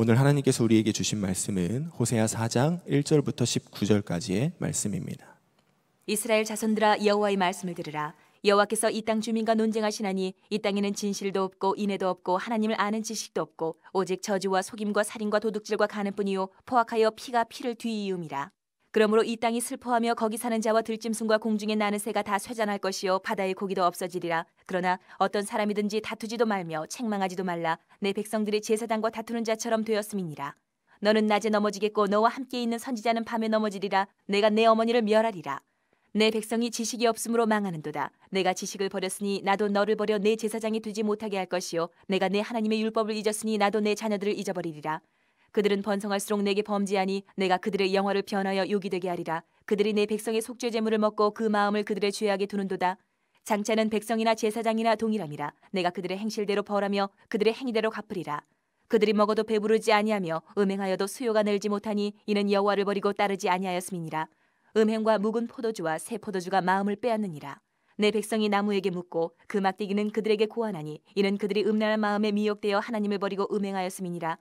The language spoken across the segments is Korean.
오늘 하나님께서 우리에게 주신 말씀은 호세아 4장 1절부터 19절까지의 말씀입니다. 이스라엘 자손들아 여호와의 말씀을 들으라. 여호와께서 이 땅 주민과 논쟁하시나니 이 땅에는 진실도 없고 인애도 없고 하나님을 아는 지식도 없고 오직 저주와 속임과 살인과 도둑질과 간음뿐이요 포악하여 피가 피를 뒤이음이라. 그러므로 이 땅이 슬퍼하며 거기 사는 자와 들짐승과 공중에 나는 새가 다 쇠잔할 것이요 바다의 고기도 없어지리라. 그러나 어떤 사람이든지 다투지도 말며 책망하지도 말라. 내 백성들이 제사장과 다투는 자처럼 되었음이니라. 너는 낮에 넘어지겠고 너와 함께 있는 선지자는 밤에 넘어지리라. 내가 내 어머니를 멸하리라. 내 백성이 지식이 없으므로 망하는도다. 내가 지식을 버렸으니 나도 너를 버려 내 제사장이 되지 못하게 할 것이요 내가 내 하나님의 율법을 잊었으니 나도 내 자녀들을 잊어버리리라. 그들은 번성할수록 내게 범죄하니 내가 그들의 영화를 변하여 욕이 되게 하리라. 그들이 내 백성의 속죄 제물을 먹고 그 마음을 그들의 죄악에 두는도다. 장차는 백성이나 제사장이나 동일함이라. 내가 그들의 행실대로 벌하며 그들의 행위대로 갚으리라. 그들이 먹어도 배부르지 아니하며 음행하여도 수요가 늘지 못하니 이는 여호와를 버리고 따르지 아니하였음이니라. 음행과 묵은 포도주와 새 포도주가 마음을 빼앗느니라. 내 백성이 나무에게 묻고 그 막대기는 그들에게 고하나니 이는 그들이 음란한 마음에 미혹되어 하나님을 버리고 음행하였음이니라.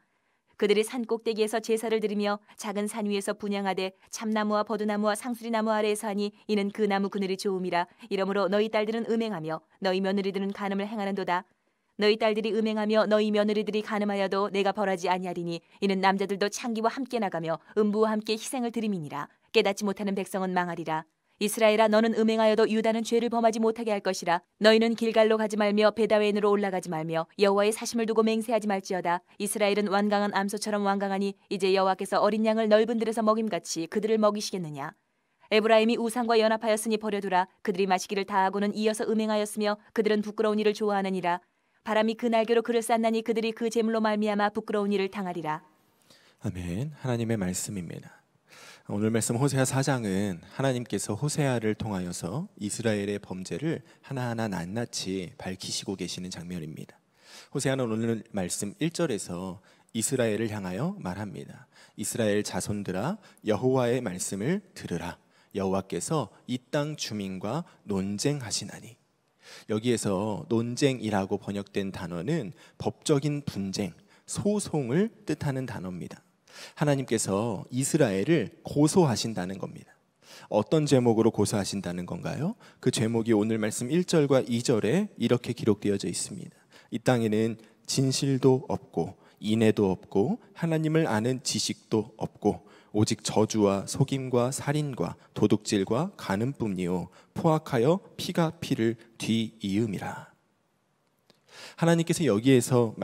그들이 산 꼭대기에서 제사를 드리며 작은 산 위에서 분향하되 참나무와 버드나무와 상수리나무 아래에서 하니 이는 그 나무 그늘이 좋음이라. 이러므로 너희 딸들은 음행하며 너희 며느리들은 간음을 행하는도다. 너희 딸들이 음행하며 너희 며느리들이 간음하여도 내가 벌하지 아니하리니 이는 남자들도 창기와 함께 나가며 음부와 함께 희생을 드림이니라. 깨닫지 못하는 백성은 망하리라. 이스라엘아 너는 음행하여도 유다는 죄를 범하지 못하게 할 것이라. 너희는 길갈로 가지 말며 베다웨인으로 올라가지 말며 여호와의 사심을 두고 맹세하지 말지어다. 이스라엘은 완강한 암소처럼 완강하니 이제 여호와께서 어린 양을 넓은 들에서 먹임같이 그들을 먹이시겠느냐. 에브라임이 우상과 연합하였으니 버려두라. 그들이 마시기를 다하고는 이어서 음행하였으며 그들은 부끄러운 일을 좋아하느니라. 바람이 그 날개로 그를 쌌나니 그들이 그 제물로 말미암아 부끄러운 일을 당하리라. 아멘. 하나님의 말씀입니다. 오늘 말씀 호세아 4장은 하나님께서 호세아를 통하여서 이스라엘의 범죄를 하나하나 낱낱이 밝히시고 계시는 장면입니다. 호세아는 오늘 말씀 1절에서 이스라엘을 향하여 말합니다. 이스라엘 자손들아 여호와의 말씀을 들으라. 여호와께서 이 땅 주민과 논쟁하시나니. 여기에서 논쟁이라고 번역된 단어는 법적인 분쟁, 소송을 뜻하는 단어입니다. 하나님께서 이스라엘을 고소하신다는 겁니다. 어떤 제목으로 고소하신다는 건가요? 그 제목이 오늘 말씀 1절과 2절에 이렇게 기록되어져 있습니다. 이 땅에는 진실도 없고 인애도 없고 하나님을 아는 지식도 없고 오직 저주와 속임과 살인과 도둑질과 간음뿐이요 포악하여 피가 피를 뒤이음이라. 하나님께서 여기에서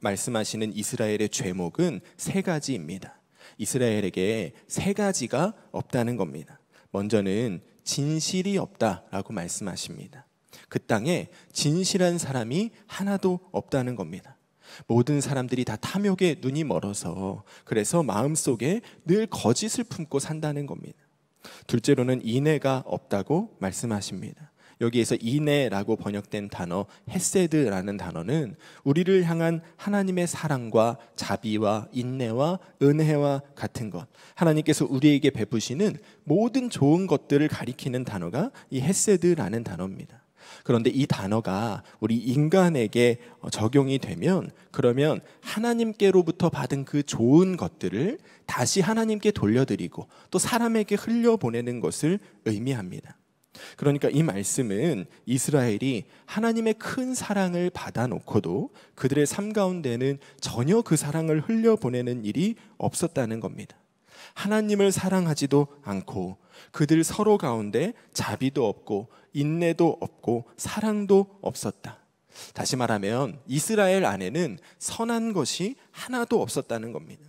말씀하시는 이스라엘의 죄목은 세 가지입니다. 이스라엘에게 세 가지가 없다는 겁니다. 먼저는 진실이 없다라고 말씀하십니다. 그 땅에 진실한 사람이 하나도 없다는 겁니다. 모든 사람들이 다 탐욕에 눈이 멀어서 그래서 마음속에 늘 거짓을 품고 산다는 겁니다. 둘째로는 인애가 없다고 말씀하십니다. 여기에서 인애라고 번역된 단어 헤세드라는 단어는 우리를 향한 하나님의 사랑과 자비와 인내와 은혜와 같은 것, 하나님께서 우리에게 베푸시는 모든 좋은 것들을 가리키는 단어가 이 헤세드라는 단어입니다. 그런데 이 단어가 우리 인간에게 적용이 되면 그러면 하나님께로부터 받은 그 좋은 것들을 다시 하나님께 돌려드리고 또 사람에게 흘려보내는 것을 의미합니다. 그러니까 이 말씀은 이스라엘이 하나님의 큰 사랑을 받아놓고도 그들의 삶 가운데는 전혀 그 사랑을 흘려보내는 일이 없었다는 겁니다. 하나님을 사랑하지도 않고 그들 서로 가운데 자비도 없고 인내도 없고 사랑도 없었다. 다시 말하면 이스라엘 안에는 선한 것이 하나도 없었다는 겁니다.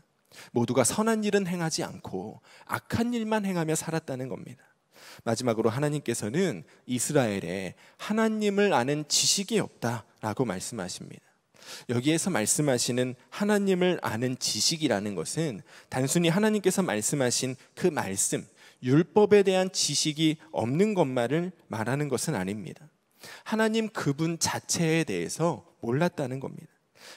모두가 선한 일은 행하지 않고 악한 일만 행하며 살았다는 겁니다. 마지막으로 하나님께서는 이스라엘에 하나님을 아는 지식이 없다라고 말씀하십니다. 여기에서 말씀하시는 하나님을 아는 지식이라는 것은 단순히 하나님께서 말씀하신 그 말씀, 율법에 대한 지식이 없는 것만을 말하는 것은 아닙니다. 하나님 그분 자체에 대해서 몰랐다는 겁니다.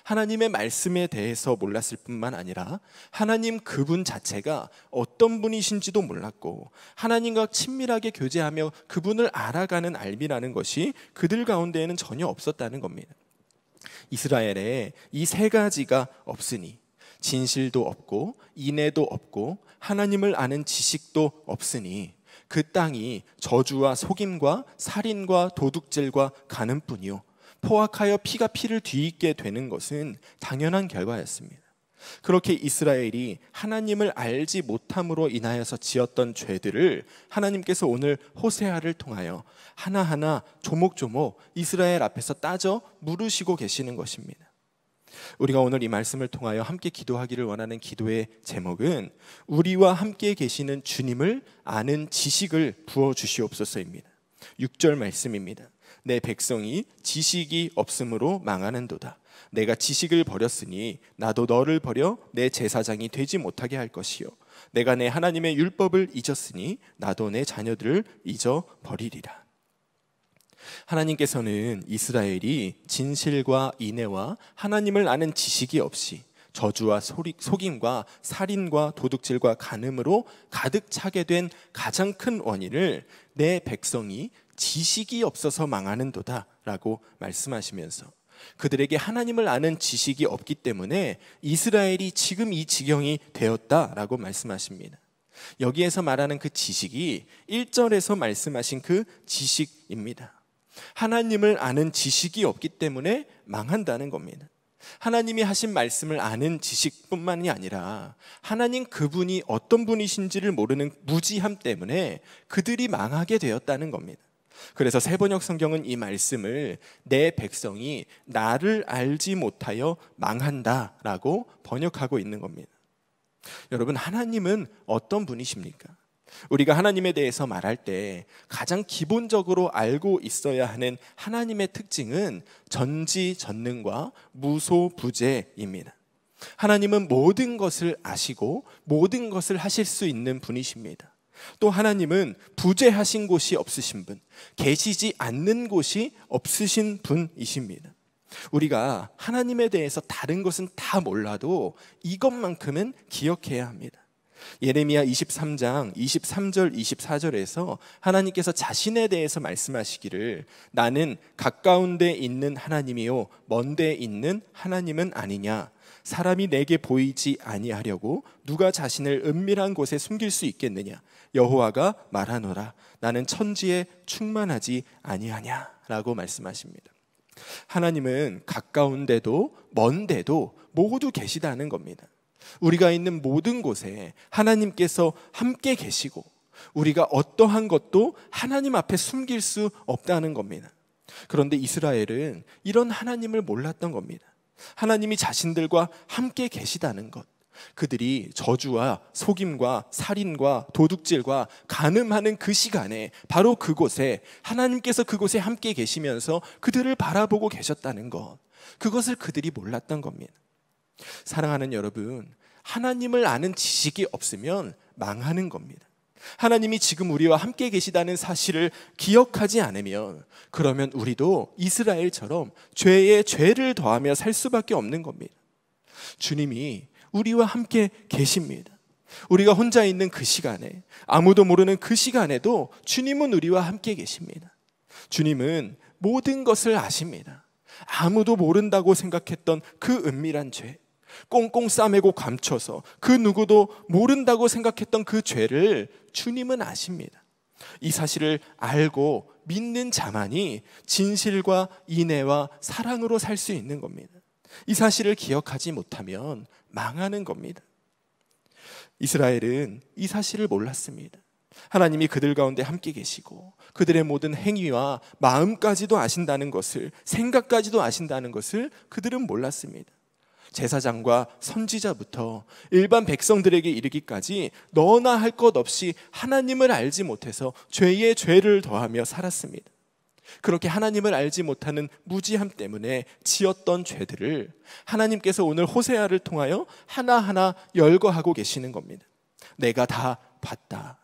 하나님의 말씀에 대해서 몰랐을 뿐만 아니라 하나님 그분 자체가 어떤 분이신지도 몰랐고 하나님과 친밀하게 교제하며 그분을 알아가는 알미라는 것이 그들 가운데에는 전혀 없었다는 겁니다. 이스라엘에 이 세 가지가 없으니 진실도 없고 인애도 없고 하나님을 아는 지식도 없으니 그 땅이 저주와 속임과 살인과 도둑질과 간음뿐이요 포악하여 피가 피를 뒤집게 되는 것은 당연한 결과였습니다. 그렇게 이스라엘이 하나님을 알지 못함으로 인하여서 지었던 죄들을 하나님께서 오늘 호세아를 통하여 하나하나 조목조목 이스라엘 앞에서 따져 물으시고 계시는 것입니다. 우리가 오늘 이 말씀을 통하여 함께 기도하기를 원하는 기도의 제목은 우리와 함께 계시는 주님을 아는 지식을 부어주시옵소서입니다. 6절 말씀입니다. 내 백성이 지식이 없음으로 망하는도다. 내가 지식을 버렸으니 나도 너를 버려 내 제사장이 되지 못하게 할 것이요. 내가 내 하나님의 율법을 잊었으니 나도 내 자녀들을 잊어버리리라. 하나님께서는 이스라엘이 진실과 인애와 하나님을 아는 지식이 없이 저주와 속임과 살인과 도둑질과 간음으로 가득 차게 된 가장 큰 원인을 내 백성이 지식이 없어서 망하는도다 라고 말씀하시면서 그들에게 하나님을 아는 지식이 없기 때문에 이스라엘이 지금 이 지경이 되었다라고 말씀하십니다. 여기에서 말하는 그 지식이 1절에서 말씀하신 그 지식입니다. 하나님을 아는 지식이 없기 때문에 망한다는 겁니다. 하나님이 하신 말씀을 아는 지식뿐만이 아니라 하나님 그분이 어떤 분이신지를 모르는 무지함 때문에 그들이 망하게 되었다는 겁니다. 그래서 세번역 성경은 이 말씀을 내 백성이 나를 알지 못하여 망한다 라고 번역하고 있는 겁니다. 여러분, 하나님은 어떤 분이십니까? 우리가 하나님에 대해서 말할 때 가장 기본적으로 알고 있어야 하는 하나님의 특징은 전지전능과 무소부재입니다. 하나님은 모든 것을 아시고 모든 것을 하실 수 있는 분이십니다. 또 하나님은 부재하신 곳이 없으신 분, 계시지 않는 곳이 없으신 분이십니다. 우리가 하나님에 대해서 다른 것은 다 몰라도 이것만큼은 기억해야 합니다. 예레미야 23장 23절 24절에서 하나님께서 자신에 대해서 말씀하시기를 나는 가까운 데 있는 하나님이요 먼 데 있는 하나님은 아니냐. 사람이 내게 보이지 아니하려고 누가 자신을 은밀한 곳에 숨길 수 있겠느냐. 여호와가 말하노라. 나는 천지에 충만하지 아니하냐 라고 말씀하십니다. 하나님은 가까운데도 먼데도 모두 계시다는 겁니다. 우리가 있는 모든 곳에 하나님께서 함께 계시고 우리가 어떠한 것도 하나님 앞에 숨길 수 없다는 겁니다. 그런데 이스라엘은 이런 하나님을 몰랐던 겁니다. 하나님이 자신들과 함께 계시다는 것, 그들이 저주와 속임과 살인과 도둑질과 간음하는 그 시간에 바로 그곳에 하나님께서 그곳에 함께 계시면서 그들을 바라보고 계셨다는 것, 그것을 그들이 몰랐던 겁니다. 사랑하는 여러분, 하나님을 아는 지식이 없으면 망하는 겁니다. 하나님이 지금 우리와 함께 계시다는 사실을 기억하지 않으면 그러면 우리도 이스라엘처럼 죄에 죄를 더하며 살 수밖에 없는 겁니다. 주님이 우리와 함께 계십니다. 우리가 혼자 있는 그 시간에, 아무도 모르는 그 시간에도 주님은 우리와 함께 계십니다. 주님은 모든 것을 아십니다. 아무도 모른다고 생각했던 그 은밀한 죄, 꽁꽁 싸매고 감춰서 그 누구도 모른다고 생각했던 그 죄를 주님은 아십니다. 이 사실을 알고 믿는 자만이 진실과 인애와 사랑으로 살 수 있는 겁니다. 이 사실을 기억하지 못하면 망하는 겁니다. 이스라엘은 이 사실을 몰랐습니다. 하나님이 그들 가운데 함께 계시고 그들의 모든 행위와 마음까지도 아신다는 것을, 생각까지도 아신다는 것을 그들은 몰랐습니다. 제사장과 선지자부터 일반 백성들에게 이르기까지 너나 할 것 없이 하나님을 알지 못해서 죄에 죄를 더하며 살았습니다. 그렇게 하나님을 알지 못하는 무지함 때문에 지었던 죄들을 하나님께서 오늘 호세아를 통하여 하나하나 열거하고 계시는 겁니다. 내가 다 봤다.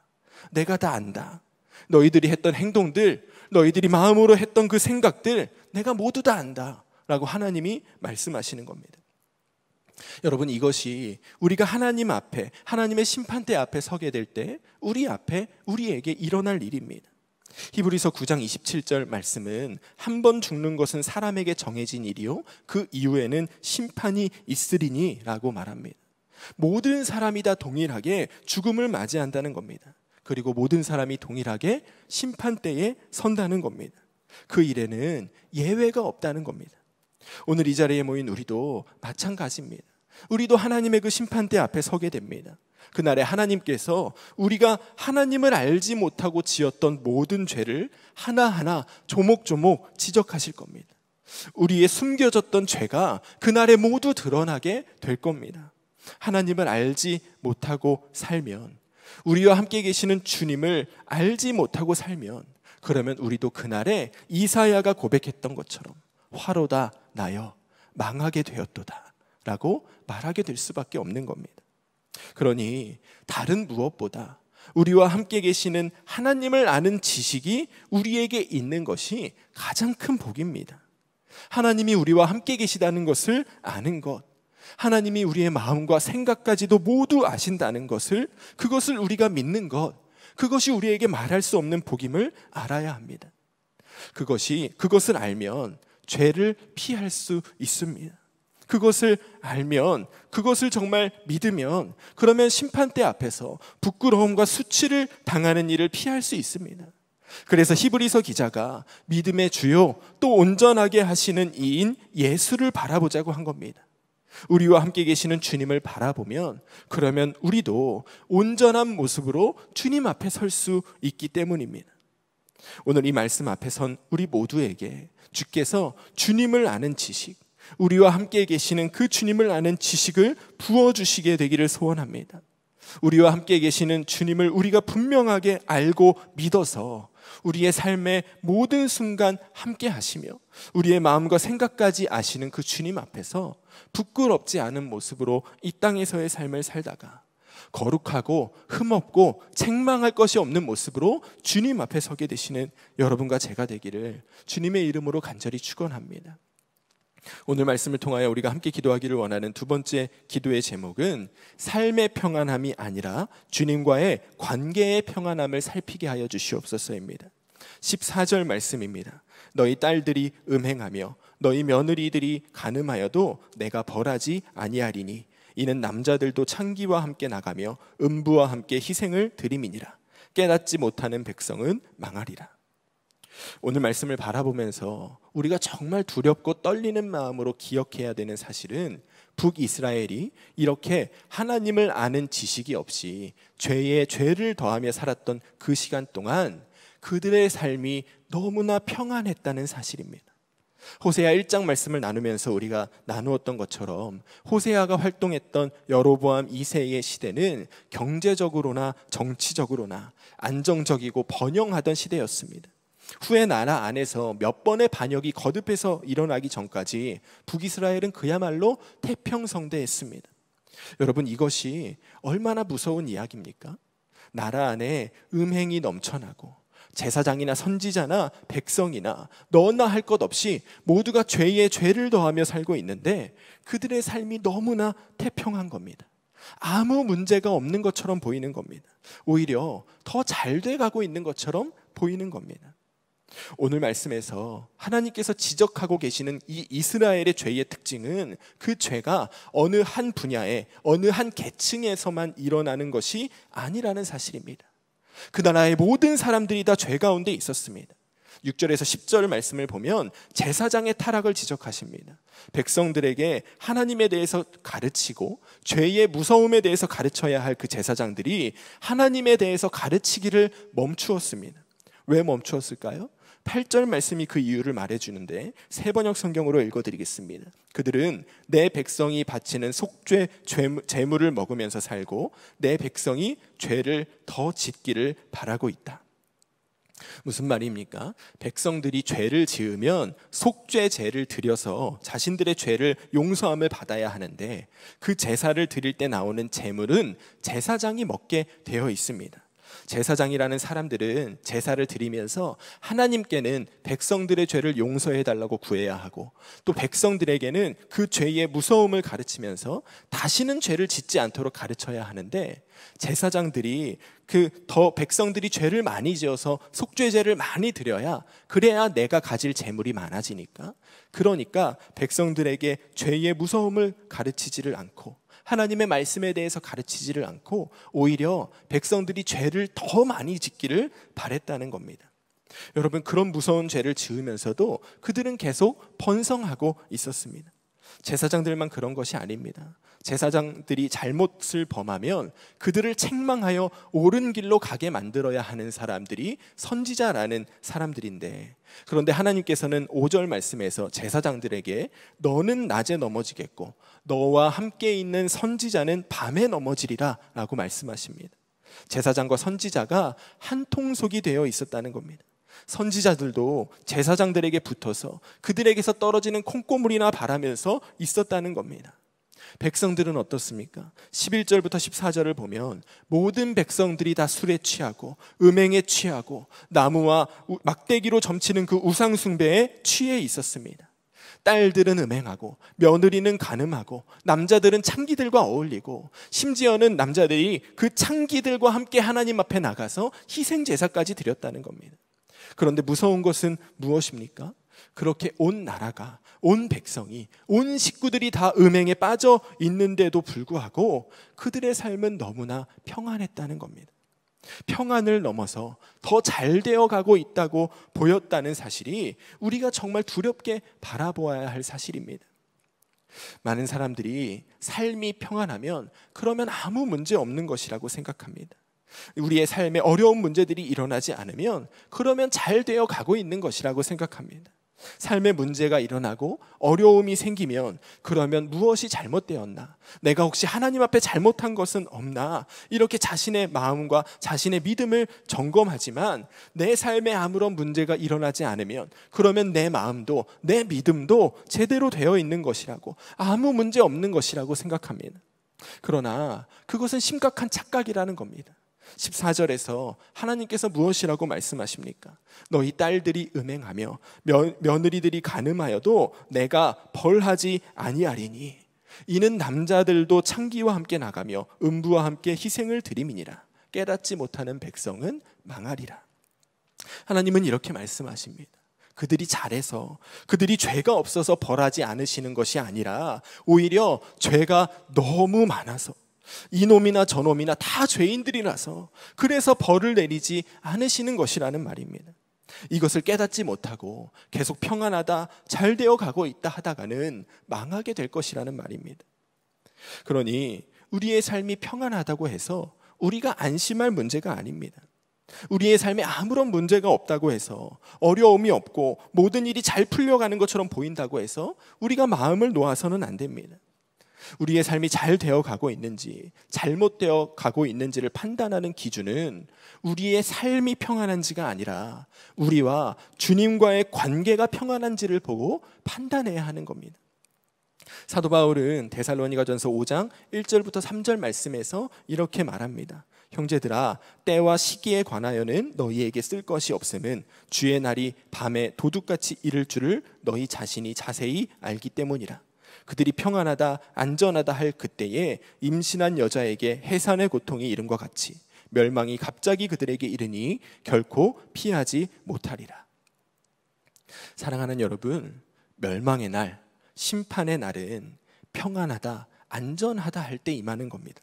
내가 다 안다. 너희들이 했던 행동들, 너희들이 마음으로 했던 그 생각들 내가 모두 다 안다 라고 하나님이 말씀하시는 겁니다. 여러분, 이것이 우리가 하나님 앞에, 하나님의 심판대 앞에 서게 될 때 우리 앞에, 우리에게 일어날 일입니다. 히브리서 9장 27절 말씀은 한 번 죽는 것은 사람에게 정해진 일이요 그 이후에는 심판이 있으리니 라고 말합니다. 모든 사람이 다 동일하게 죽음을 맞이한다는 겁니다. 그리고 모든 사람이 동일하게 심판대에 선다는 겁니다. 그 일에는 예외가 없다는 겁니다. 오늘 이 자리에 모인 우리도 마찬가지입니다. 우리도 하나님의 그 심판대 앞에 서게 됩니다. 그날에 하나님께서 우리가 하나님을 알지 못하고 지었던 모든 죄를 하나하나 조목조목 지적하실 겁니다. 우리의 숨겨졌던 죄가 그날에 모두 드러나게 될 겁니다. 하나님을 알지 못하고 살면, 우리와 함께 계시는 주님을 알지 못하고 살면, 그러면 우리도 그날에 이사야가 고백했던 것처럼 화로다 나여 망하게 되었도다 라고 말하게 될 수밖에 없는 겁니다. 그러니 다른 무엇보다 우리와 함께 계시는 하나님을 아는 지식이 우리에게 있는 것이 가장 큰 복입니다. 하나님이 우리와 함께 계시다는 것을 아는 것, 하나님이 우리의 마음과 생각까지도 모두 아신다는 것을, 그것을 우리가 믿는 것, 그것이 우리에게 말할 수 없는 복임을 알아야 합니다. 그것을 알면 죄를 피할 수 있습니다. 그것을 알면, 그것을 정말 믿으면, 그러면 심판대 앞에서 부끄러움과 수치를 당하는 일을 피할 수 있습니다. 그래서 히브리서 기자가 믿음의 주요 또 온전하게 하시는 이인 예수를 바라보자고 한 겁니다. 우리와 함께 계시는 주님을 바라보면, 그러면 우리도 온전한 모습으로 주님 앞에 설 수 있기 때문입니다. 오늘 이 말씀 앞에 선 우리 모두에게 주께서 주님을 아는 지식, 우리와 함께 계시는 그 주님을 아는 지식을 부어주시게 되기를 소원합니다. 우리와 함께 계시는 주님을 우리가 분명하게 알고 믿어서 우리의 삶의 모든 순간 함께 하시며 우리의 마음과 생각까지 아시는 그 주님 앞에서 부끄럽지 않은 모습으로 이 땅에서의 삶을 살다가 거룩하고 흠없고 책망할 것이 없는 모습으로 주님 앞에 서게 되시는 여러분과 제가 되기를 주님의 이름으로 간절히 축원합니다. 오늘 말씀을 통하여 우리가 함께 기도하기를 원하는 두 번째 기도의 제목은 삶의 평안함이 아니라 주님과의 관계의 평안함을 살피게 하여 주시옵소서입니다. 14절 말씀입니다. 너희 딸들이 음행하며 너희 며느리들이 간음하여도 내가 벌하지 아니하리니 이는 남자들도 창기와 함께 나가며 음부와 함께 희생을 드림이니라. 깨닫지 못하는 백성은 망하리라. 오늘 말씀을 바라보면서 우리가 정말 두렵고 떨리는 마음으로 기억해야 되는 사실은 북이스라엘이 이렇게 하나님을 아는 지식이 없이 죄에 죄를 더하며 살았던 그 시간 동안 그들의 삶이 너무나 평안했다는 사실입니다. 호세아 1장 말씀을 나누면서 우리가 나누었던 것처럼 호세아가 활동했던 여로보암 2세의 시대는 경제적으로나 정치적으로나 안정적이고 번영하던 시대였습니다. 후에 나라 안에서 몇 번의 반역이 거듭해서 일어나기 전까지 북이스라엘은 그야말로 태평성대했습니다. 여러분, 이것이 얼마나 무서운 이야기입니까? 나라 안에 음행이 넘쳐나고 제사장이나 선지자나 백성이나 너나 할 것 없이 모두가 죄에 죄를 더하며 살고 있는데 그들의 삶이 너무나 태평한 겁니다. 아무 문제가 없는 것처럼 보이는 겁니다. 오히려 더 잘 돼가고 있는 것처럼 보이는 겁니다. 오늘 말씀에서 하나님께서 지적하고 계시는 이 이스라엘의 죄의 특징은 그 죄가 어느 한 분야에 어느 한 계층에서만 일어나는 것이 아니라는 사실입니다. 그 나라의 모든 사람들이 다 죄 가운데 있었습니다. 6절에서 10절 말씀을 보면 제사장의 타락을 지적하십니다. 백성들에게 하나님에 대해서 가르치고 죄의 무서움에 대해서 가르쳐야 할 그 제사장들이 하나님에 대해서 가르치기를 멈추었습니다. 왜 멈추었을까요? 8절 말씀이 그 이유를 말해주는데 새번역 성경으로 읽어드리겠습니다. 그들은 내 백성이 바치는 속죄 제물을 먹으면서 살고 내 백성이 죄를 더 짓기를 바라고 있다. 무슨 말입니까? 백성들이 죄를 지으면 속죄제를 드려서 자신들의 죄를 용서함을 받아야 하는데 그 제사를 드릴 때 나오는 제물은 제사장이 먹게 되어 있습니다. 제사장이라는 사람들은 제사를 드리면서 하나님께는 백성들의 죄를 용서해달라고 구해야 하고 또 백성들에게는 그 죄의 무서움을 가르치면서 다시는 죄를 짓지 않도록 가르쳐야 하는데 제사장들이 백성들이 죄를 많이 지어서 속죄제를 많이 드려야, 그래야 내가 가질 재물이 많아지니까, 그러니까 백성들에게 죄의 무서움을 가르치지를 않고 하나님의 말씀에 대해서 가르치지를 않고 오히려 백성들이 죄를 더 많이 짓기를 바랬다는 겁니다. 여러분, 그런 무서운 죄를 지으면서도 그들은 계속 번성하고 있었습니다. 제사장들만 그런 것이 아닙니다. 제사장들이 잘못을 범하면 그들을 책망하여 옳은 길로 가게 만들어야 하는 사람들이 선지자라는 사람들인데, 그런데 하나님께서는 5절 말씀에서 제사장들에게 너는 낮에 넘어지겠고 너와 함께 있는 선지자는 밤에 넘어지리라 라고 말씀하십니다. 제사장과 선지자가 한 통속이 되어 있었다는 겁니다. 선지자들도 제사장들에게 붙어서 그들에게서 떨어지는 콩고물이나 바라면서 있었다는 겁니다. 백성들은 어떻습니까? 11절부터 14절을 보면 모든 백성들이 다 술에 취하고 음행에 취하고 나무와 막대기로 점치는 그 우상 숭배에 취해 있었습니다. 딸들은 음행하고 며느리는 간음하고 남자들은 창기들과 어울리고 심지어는 남자들이 그 창기들과 함께 하나님 앞에 나가서 희생제사까지 드렸다는 겁니다. 그런데 무서운 것은 무엇입니까? 그렇게 온 나라가, 온 백성이, 온 식구들이 다 음행에 빠져 있는데도 불구하고 그들의 삶은 너무나 평안했다는 겁니다. 평안을 넘어서 더 잘 되어가고 있다고 보였다는 사실이 우리가 정말 두렵게 바라보아야 할 사실입니다. 많은 사람들이 삶이 평안하면 그러면 아무 문제 없는 것이라고 생각합니다. 우리의 삶에 어려운 문제들이 일어나지 않으면 그러면 잘 되어 가고 있는 것이라고 생각합니다. 삶에 문제가 일어나고 어려움이 생기면 그러면 무엇이 잘못되었나, 내가 혹시 하나님 앞에 잘못한 것은 없나, 이렇게 자신의 마음과 자신의 믿음을 점검하지만 내 삶에 아무런 문제가 일어나지 않으면 그러면 내 마음도 내 믿음도 제대로 되어 있는 것이라고, 아무 문제 없는 것이라고 생각합니다. 그러나 그것은 심각한 착각이라는 겁니다. 14절에서 하나님께서 무엇이라고 말씀하십니까? 너희 딸들이 음행하며 며느리들이 간음하여도 내가 벌하지 아니하리니 이는 남자들도 창기와 함께 나가며 음부와 함께 희생을 드림이니라. 깨닫지 못하는 백성은 망하리라. 하나님은 이렇게 말씀하십니다. 그들이 잘해서, 그들이 죄가 없어서 벌하지 않으시는 것이 아니라 오히려 죄가 너무 많아서, 이놈이나 저놈이나 다 죄인들이라서 그래서 벌을 내리지 않으시는 것이라는 말입니다. 이것을 깨닫지 못하고 계속 평안하다, 잘 되어가고 있다 하다가는 망하게 될 것이라는 말입니다. 그러니 우리의 삶이 평안하다고 해서 우리가 안심할 문제가 아닙니다. 우리의 삶에 아무런 문제가 없다고 해서, 어려움이 없고 모든 일이 잘 풀려가는 것처럼 보인다고 해서 우리가 마음을 놓아서는 안 됩니다. 우리의 삶이 잘 되어가고 있는지 잘못되어가고 있는지를 판단하는 기준은 우리의 삶이 평안한지가 아니라 우리와 주님과의 관계가 평안한지를 보고 판단해야 하는 겁니다. 사도 바울은 데살로니가전서 5장 1절부터 3절 말씀에서 이렇게 말합니다. 형제들아, 때와 시기에 관하여는 너희에게 쓸 것이 없음은 주의 날이 밤에 도둑같이 이를 줄을 너희 자신이 자세히 알기 때문이라. 그들이 평안하다 안전하다 할 그때에 임신한 여자에게 해산의 고통이 이른과 같이 멸망이 갑자기 그들에게 이르니 결코 피하지 못하리라. 사랑하는 여러분, 멸망의 날, 심판의 날은 평안하다 안전하다 할 때 임하는 겁니다.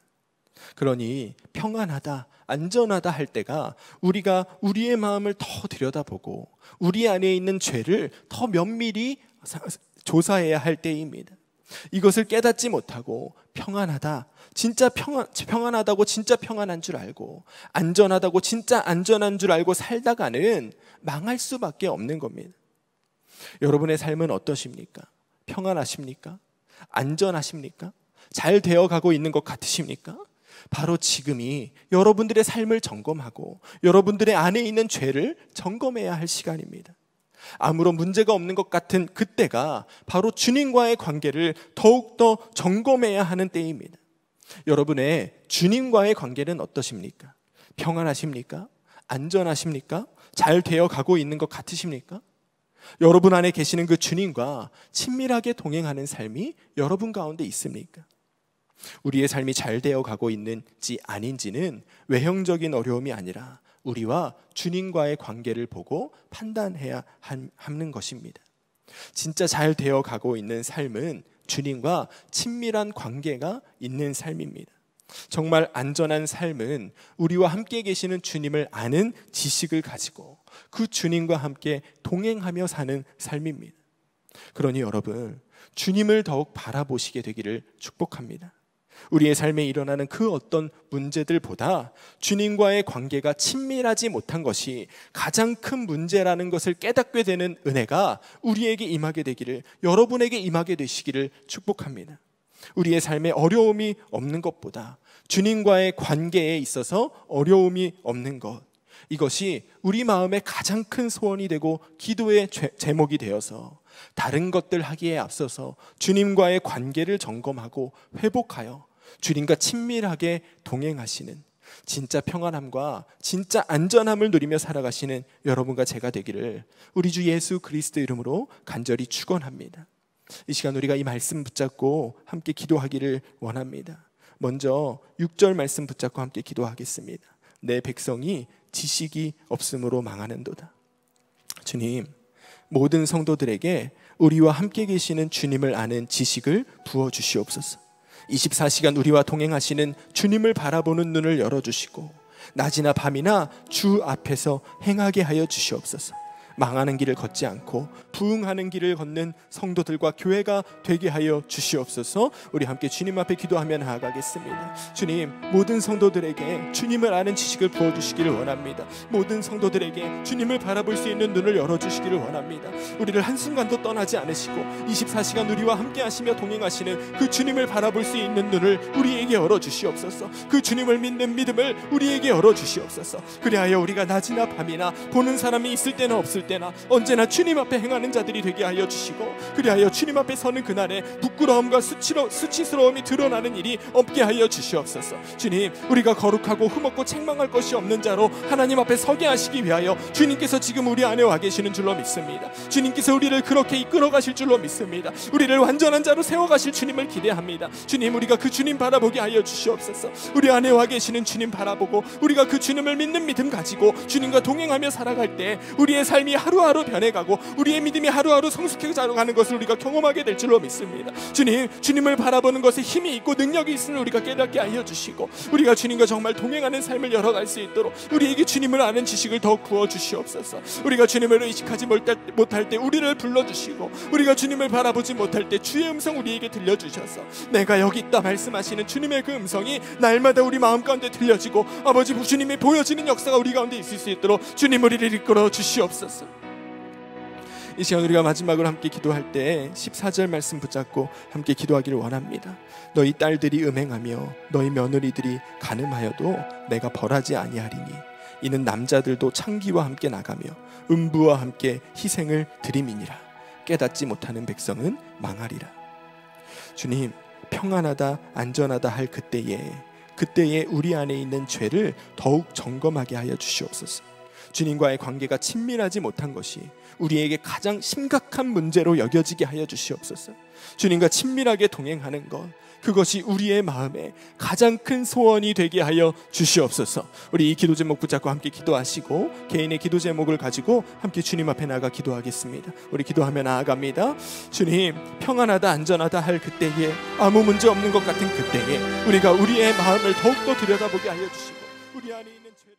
그러니 평안하다 안전하다 할 때가 우리가 우리의 마음을 더 들여다보고 우리 안에 있는 죄를 더 면밀히 조사해야 할 때입니다. 이것을 깨닫지 못하고 평안하다, 진짜 평안하다고 진짜 평안한 줄 알고 안전하다고 진짜 안전한 줄 알고 살다가는 망할 수밖에 없는 겁니다. 여러분의 삶은 어떠십니까? 평안하십니까? 안전하십니까? 잘 되어가고 있는 것 같으십니까? 바로 지금이 여러분들의 삶을 점검하고 여러분들의 안에 있는 죄를 점검해야 할 시간입니다. 아무런 문제가 없는 것 같은 그때가 바로 주님과의 관계를 더욱더 점검해야 하는 때입니다. 여러분의 주님과의 관계는 어떠십니까? 평안하십니까? 안전하십니까? 잘 되어가고 있는 것 같으십니까? 여러분 안에 계시는 그 주님과 친밀하게 동행하는 삶이 여러분 가운데 있습니까? 우리의 삶이 잘 되어가고 있는지 아닌지는 외형적인 어려움이 아니라 우리와 주님과의 관계를 보고 판단해야 하는 것입니다. 진짜 잘 되어가고 있는 삶은 주님과 친밀한 관계가 있는 삶입니다. 정말 안전한 삶은 우리와 함께 계시는 주님을 아는 지식을 가지고 그 주님과 함께 동행하며 사는 삶입니다. 그러니 여러분, 주님을 더욱 바라보시게 되기를 축복합니다. 우리의 삶에 일어나는 그 어떤 문제들보다 주님과의 관계가 친밀하지 못한 것이 가장 큰 문제라는 것을 깨닫게 되는 은혜가 우리에게 임하게 되기를, 여러분에게 임하게 되시기를 축복합니다. 우리의 삶에 어려움이 없는 것보다 주님과의 관계에 있어서 어려움이 없는 것, 이것이 우리 마음의 가장 큰 소원이 되고 기도의 제목이 되어서 다른 것들 하기에 앞서서 주님과의 관계를 점검하고 회복하여 주님과 친밀하게 동행하시는 진짜 평안함과 진짜 안전함을 누리며 살아가시는 여러분과 제가 되기를 우리 주 예수 그리스도 이름으로 간절히 축원합니다. 이 시간 우리가 이 말씀 붙잡고 함께 기도하기를 원합니다. 먼저 6절 말씀 붙잡고 함께 기도하겠습니다. 내 백성이 지식이 없음으로 망하는도다. 주님, 모든 성도들에게 우리와 함께 계시는 주님을 아는 지식을 부어주시옵소서. 24시간 우리와 동행하시는 주님을 바라보는 눈을 열어주시고 낮이나 밤이나 주 앞에서 행하게 하여 주시옵소서. 망하는 길을 걷지 않고 부흥하는 길을 걷는 성도들과 교회가 되게 하여 주시옵소서. 우리 함께 주님 앞에 기도하며 나아가겠습니다. 주님, 모든 성도들에게 주님을 아는 지식을 부어주시기를 원합니다. 모든 성도들에게 주님을 바라볼 수 있는 눈을 열어주시기를 원합니다. 우리를 한순간도 떠나지 않으시고 24시간 우리와 함께 하시며 동행하시는 그 주님을 바라볼 수 있는 눈을 우리에게 열어주시옵소서. 그 주님을 믿는 믿음을 우리에게 열어주시옵소서. 그리하여 우리가 낮이나 밤이나 보는 사람이 있을 때나 없을 때나 언제나 주님 앞에 행하는 자들이 되게 하여 주시고 그리하여 주님 앞에 서는 그날에 부끄러움과 수치스러움이 드러나는 일이 없게 하여 주시옵소서. 주님, 우리가 거룩하고 흠없고 책망할 것이 없는 자로 하나님 앞에 서게 하시기 위하여 주님께서 지금 우리 안에 와 계시는 줄로 믿습니다. 주님께서 우리를 그렇게 이끌어 가실 줄로 믿습니다. 우리를 완전한 자로 세워가실 주님을 기대합니다. 주님, 우리가 그 주님 바라보게 하여 주시옵소서. 우리 안에 와 계시는 주님 바라보고 우리가 그 주님을 믿는 믿음 가지고 주님과 동행하며 살아갈 때 우리의 삶이 하루하루 변해가고 우리의 믿음이 하루하루 성숙해져가는 것을 우리가 경험하게 될 줄로 믿습니다. 주님, 주님을 바라보는 것에 힘이 있고 능력이 있음을 우리가 깨닫게 알려주시고 우리가 주님과 정말 동행하는 삶을 열어갈 수 있도록 우리에게 주님을 아는 지식을 더욱 부어주시옵소서. 우리가 주님을 의식하지 못할 때 우리를 불러주시고 우리가 주님을 바라보지 못할 때 주의 음성 우리에게 들려주셔서 내가 여기 있다 말씀하시는 주님의 그 음성이 날마다 우리 마음 가운데 들려지고 아버지 주님이 보여지는 역사가 우리 가운데 있을 수 있도록 주님 우리를 이끌어 주시옵소서. 이 시간 우리가 마지막으로 함께 기도할 때 14절 말씀 붙잡고 함께 기도하기를 원합니다. 너희 딸들이 음행하며 너희 며느리들이 간음하여도 내가 벌하지 아니하리니 이는 남자들도 창기와 함께 나가며 음부와 함께 희생을 드림이니라. 깨닫지 못하는 백성은 망하리라. 주님, 평안하다 안전하다 할 그때에 우리 안에 있는 죄를 더욱 점검하게 하여 주시옵소서. 주님과의 관계가 친밀하지 못한 것이 우리에게 가장 심각한 문제로 여겨지게 하여 주시옵소서. 주님과 친밀하게 동행하는 것, 그것이 우리의 마음에 가장 큰 소원이 되게 하여 주시옵소서. 우리 이 기도 제목 붙잡고 함께 기도하시고 개인의 기도 제목을 가지고 함께 주님 앞에 나가 기도하겠습니다. 우리 기도하며 나아갑니다. 주님, 평안하다 안전하다 할 그때에 아무 문제 없는 것 같은 그때에 우리가 우리의 마음을 더욱더 들여다보게 하여 주시고 우리 안에 있는 죄